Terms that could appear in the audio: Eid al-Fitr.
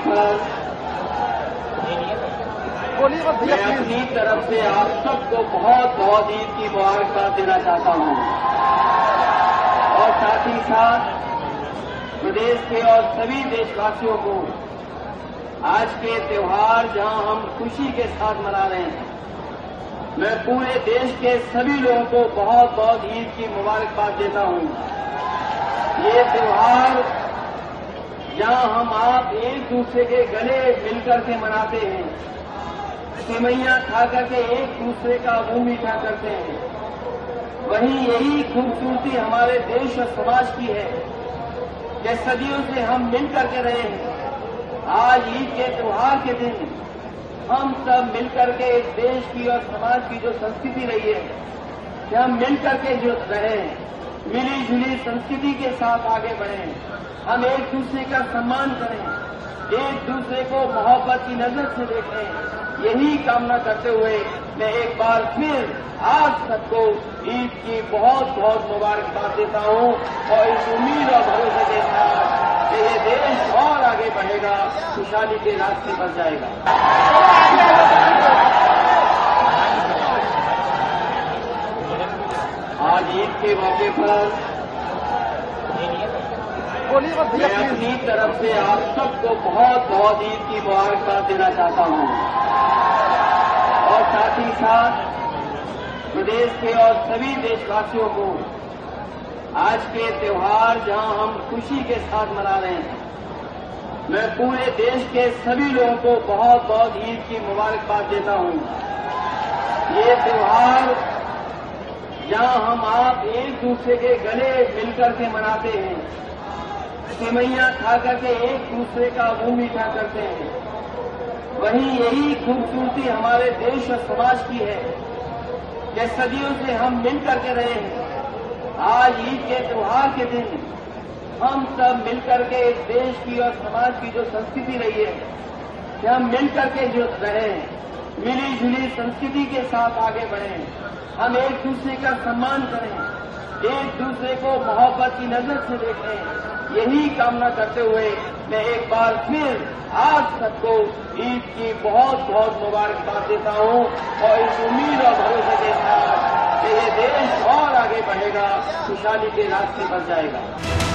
देखो, मैं अपनी तरफ से आप सबको बहुत बहुत ईद की मुबारकबाद देना चाहता हूं और साथ ही साथ प्रदेश के और सभी देशवासियों को आज के त्योहार जहां हम खुशी के साथ मना रहे हैं, मैं पूरे देश के सभी लोगों को बहुत बहुत ईद की मुबारकबाद देता हूं। ये त्योहार जहां हम आप एक दूसरे के गले मिलकर के मनाते हैं, सेवइयां खा करके एक दूसरे का मुंह मीठा करते हैं, वहीं यही खूबसूरती हमारे देश और समाज की है कि सदियों से हम मिल करके रहे हैं। आज ईद के त्योहार के दिन हम सब मिलकर के इस देश की और समाज की जो संस्कृति रही है कि हम मिलकर के जो रहे, मिली जुली संस्कृति के साथ आगे बढ़े, हम एक दूसरे का सम्मान करें, एक दूसरे को मोहब्बत की नजर से देखें, यही कामना करते हुए मैं एक बार फिर आप सबको ईद की बहुत बहुत मुबारकबाद देता हूं और इस उम्मीद और भरोसे के साथ कि ये देश और आगे बढ़ेगा, खुशहाली के रास्ते पर जाएगा। आज ईद के मौके पर मैं अपनी तरफ से आप सबको बहुत बहुत ईद की मुबारकबाद देना चाहता हूं और साथ ही साथ प्रदेश के और सभी देशवासियों को आज के त्योहार जहां हम खुशी के साथ मना रहे हैं, मैं पूरे देश के सभी लोगों को बहुत बहुत ईद की मुबारकबाद देता हूं। ये त्योहार जहां हम आप एक दूसरे के गले मिलकर के मनाते हैं, सेवइयां खा करके एक दूसरे का मुंह मीठा करते हैं, वहीं यही खूबसूरती हमारे देश और समाज की है कि सदियों से हम मिल करके रहे हैं। आज ईद के त्योहार के दिन हम सब मिलकर के इस देश की और समाज की जो संस्कृति रही है कि हम मिलकर के जो रहे, मिली जुली संस्कृति के साथ आगे बढ़े, हम एक दूसरे का सम्मान करें, एक दूसरे को मोहब्बत की नजर से देखें, यही कामना करते हुए मैं एक बार फिर आप सबको ईद की बहुत बहुत मुबारकबाद देता हूं और इस उम्मीद और भरोसे के साथ कि ये देश और आगे बढ़ेगा, खुशहाली के रास्ते पर जाएगा।